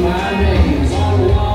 My name's on the wall.